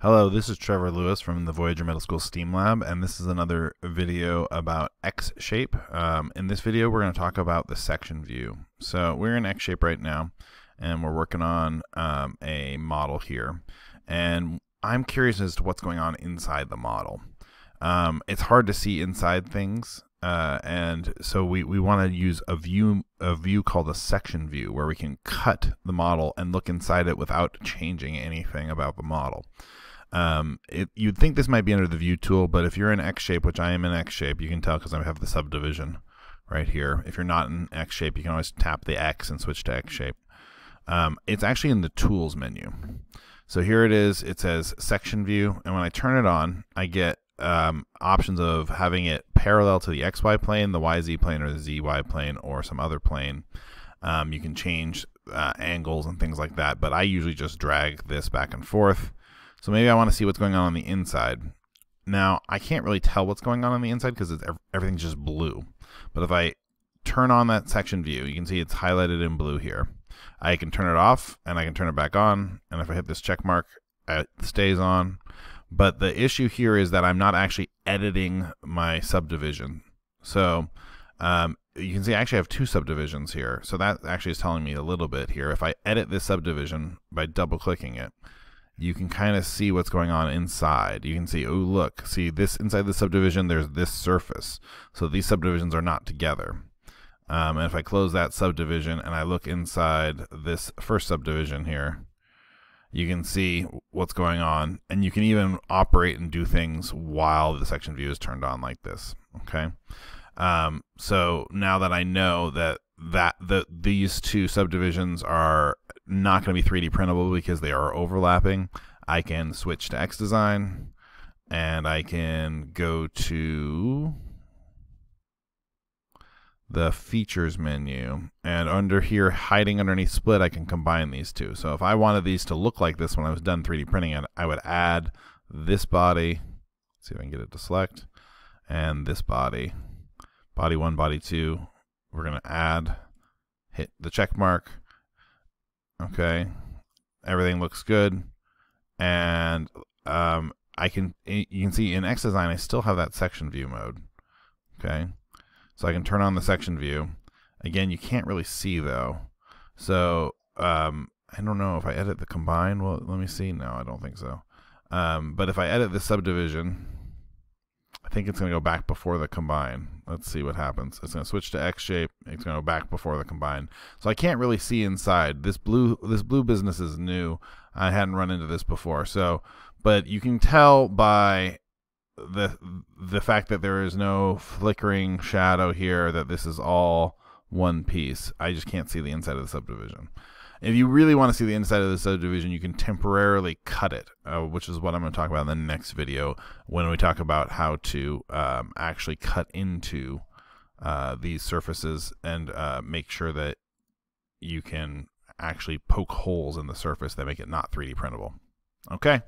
Hello, this is Trevor Lewis from the Voyager Middle School STEAM Lab, and this is another video about xShape. In this video, we're going to talk about the section view. So we're in xShape right now, and we're working on a model here. And I'm curious as to what's going on inside the model. It's hard to see inside things, and so we want to use a view called a section view, where we can cut the model and look inside it without changing anything about the model. You'd think this might be under the view tool, but if you're in xShape, which I am in xShape, you can tell because I have the subdivision right here. If you're not in xShape, you can always tap the X and switch to xShape. It's actually in the tools menu. So here it is. It says section view, and when I turn it on, I get options of having it parallel to the XY plane, the YZ plane, or the ZY plane, or some other plane. You can change angles and things like that, but I usually just drag this back and forth. So maybe I want to see what's going on the inside. Now, I can't really tell what's going on the inside because everything's just blue. But if I turn on that section view, you can see it's highlighted in blue here. I can turn it off, and I can turn it back on, and if I hit this check mark, it stays on. But the issue here is that I'm not actually editing my subdivision. So you can see I actually have two subdivisions here. So that actually is telling me a little bit here. If I edit this subdivision by double-clicking it, you can kind of see what's going on inside. You can see, oh, look, see this inside the subdivision, there's this surface. So these subdivisions are not together. And if I close that subdivision and I look inside this first subdivision here, you can see what's going on, and you can even operate and do things while the section view is turned on like this. Okay, so now that I know that these two subdivisions are not going to be 3D printable because they are overlapping, I can switch to xDesign, and I can go to the features menu, and under here, hiding underneath split, I can combine these two. So if I wanted these to look like this when I was done 3D printing it, I would add this body, see if I can get it to select, and this body, body one, body two, we're gonna add, hit the check mark. Okay, everything looks good, and you can see in xDesign I still have that section view mode. Okay, so I can turn on the section view. Again, you can't really see though. So I don't know if I edit the combine. Well, let me see. No, I don't think so. But if I edit the subdivision, I think it's going to go back before the combine. Let's see what happens. It's going to switch to xShape. It's going to go back before the combine. So I can't really see inside. This blue business is new. I hadn't run into this before. So, but you can tell by the fact that there is no flickering shadow here, that this is all one piece. I just can't see the inside of the subdivision. If you really want to see the inside of the subdivision, you can temporarily cut it, which is what I'm going to talk about in the next video when we talk about how to actually cut into these surfaces and make sure that you can actually poke holes in the surface that make it not 3D printable. Okay.